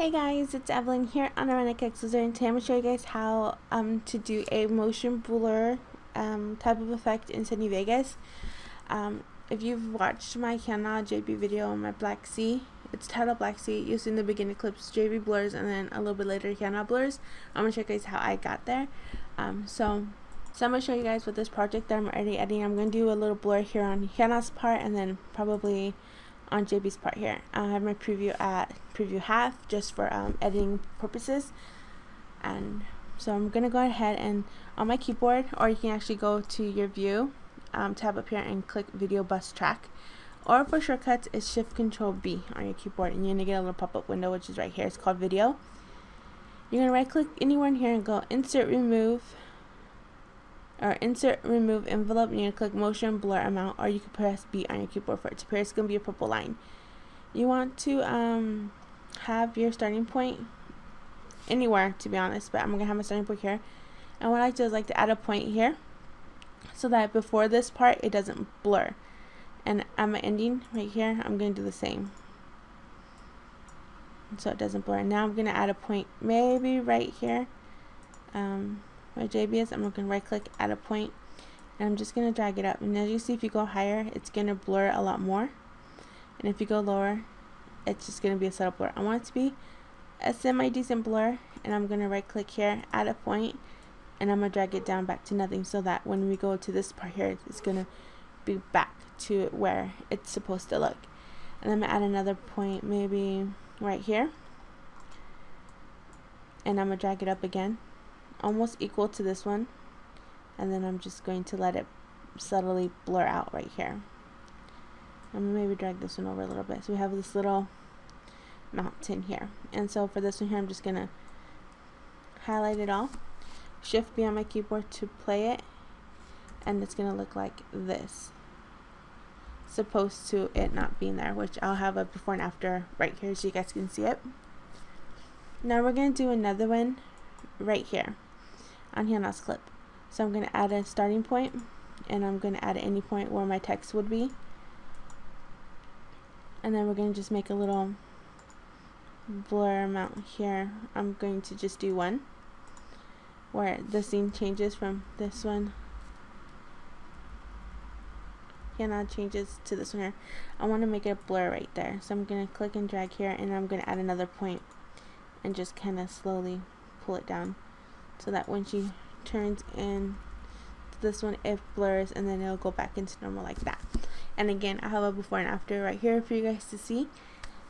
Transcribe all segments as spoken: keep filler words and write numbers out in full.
Hey guys, it's Evelyn here on Ironic X Loser, and today I'm going to show you guys how um, to do a motion blur um, type of effect in Sony Vegas. Um, if you've watched my Kiana J B video on my Black Sea, it's titled Black Sea, you've seen the beginning clips, J B blurs, and then a little bit later Kiana blurs. I'm going to show you guys how I got there. Um, so, so I'm going to show you guys with this project that I'm already editing. I'm going to do a little blur here on Kiana's part, and then probably on J B's part here. I have my preview at preview half just for um, editing purposes, and so I'm gonna go ahead and on my keyboard, or you can actually go to your view um, tab up here and click video bus track, or for shortcuts it's shift control B on your keyboard, and you're gonna get a little pop-up window which is right here. It's called video. You're gonna right click anywhere in here and go insert remove or insert remove envelope, and you click motion blur amount, or you can press B on your keyboard for it to appear. It's going to be a purple line. You want to um, have your starting point anywhere, to be honest, but I'm going to have my starting point here, and what I like to do is like to add a point here so that before this part it doesn't blur, and I'm ending right here. I'm going to do the same so it doesn't blur. Now I'm going to add a point maybe right here um, where J B is. I'm going to right click, add a point, and I'm just going to drag it up, and as you see, if you go higher it's going to blur a lot more, and if you go lower it's just going to be a subtle blur. I want it to be a semi-decent blur, and I'm going to right click here, add a point, and I'm going to drag it down back to nothing so that when we go to this part here it's going to be back to where it's supposed to look. And I'm going to add another point maybe right here, and I'm going to drag it up again almost equal to this one, and then I'm just going to let it subtly blur out right here. I'm gonna maybe drag this one over a little bit so we have this little mountain here, and so for this one here I'm just gonna highlight it all, shift B on my keyboard to play it, and it's gonna look like this, supposed to it not being there, which I'll have a before and after right here so you guys can see it. Now we're gonna do another one right here on Hannah's clip, so I'm going to add a starting point, and I'm going to add any point where my text would be, and then we're going to just make a little blur amount here. I'm going to just do one where the scene changes from this one, Hannah changes to this one here. I want to make it a blur right there, so I'm going to click and drag here, and I'm going to add another point and just kind of slowly pull it down so that when she turns in to this one it blurs, and then it'll go back into normal like that. And again, I have a before and after right here for you guys to see,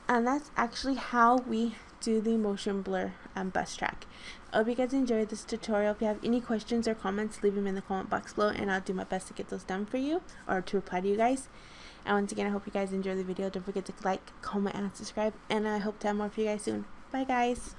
and that's actually how we do the motion blur um, bus track. I hope you guys enjoyed this tutorial. If you have any questions or comments, leave them in the comment box below, and I'll do my best to get those done for you or to reply to you guys. And once again, I hope you guys enjoyed the video. Don't forget to like, comment, and subscribe, and I hope to have more for you guys soon. Bye guys.